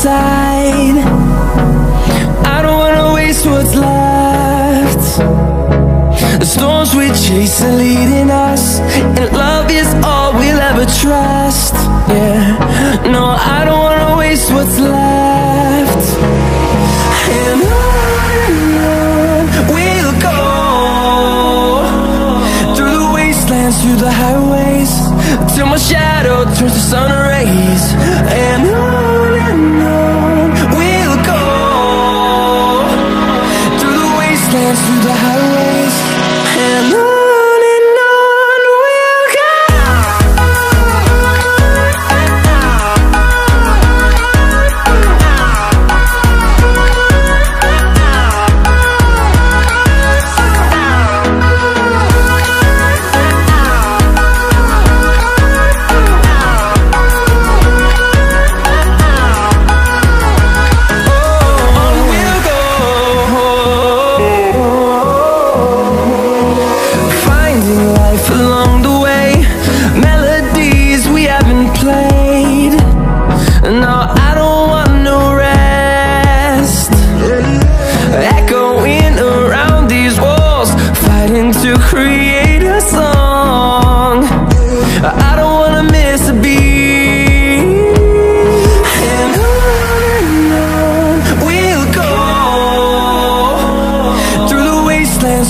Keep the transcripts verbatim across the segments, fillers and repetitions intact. side. I don't wanna waste what's left. The storms we chase are leading us, and love is all we'll ever trust. Yeah, no, I don't wanna waste what's left. And on we'll go, through the wastelands, through the highways, till my shadow turns to sun rays. And on and on we'll go, through the wastelands, through the highways, and on.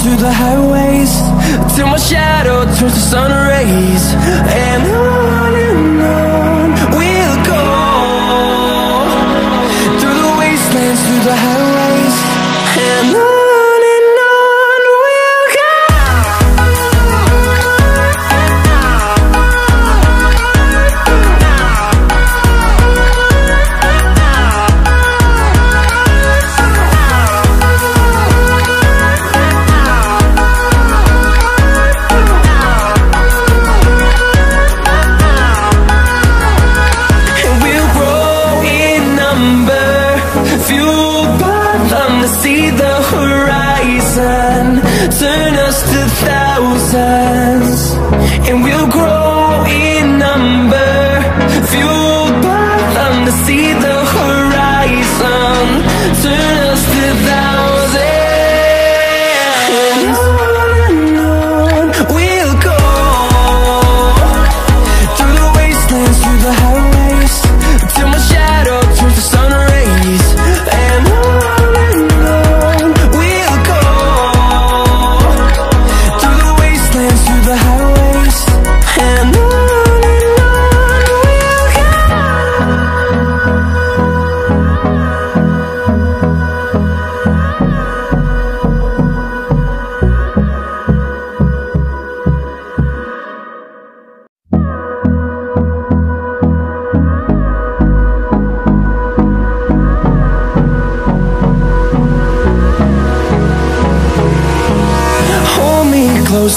Through the highways, till my shadow turns to sun rays. And on and on we'll go, through the wastelands, through the highways, and on. See the horizon, turn us to thousands, and we'll grow in number, fueled by them to see the horizon, turn us to thousands, and on and on we'll go, through the wastelands, through the highways, till my shadow turns to sun rays, and on. Close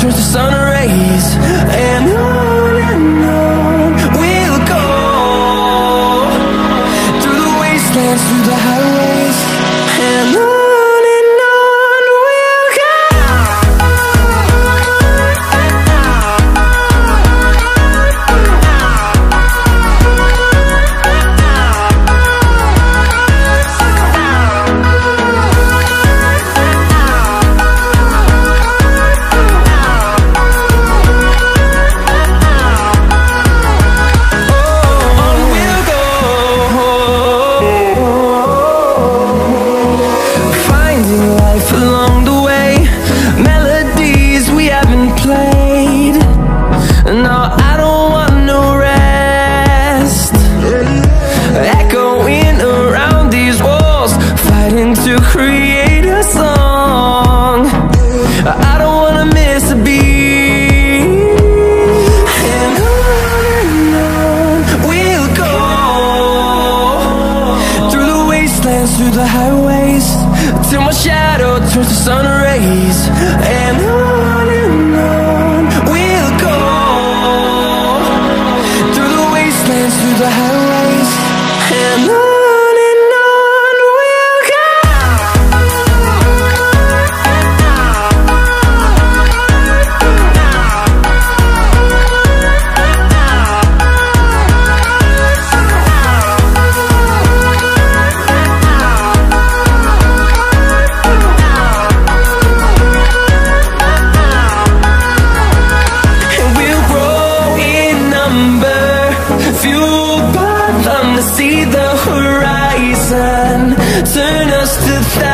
turns to sun rays. And on and on we'll go, through the wastelands, through the highways, and on. through the highways till my shadow turns to sun rays, and on and on we'll go, through the wastelands, through the highways, and on. See the horizon turn us to th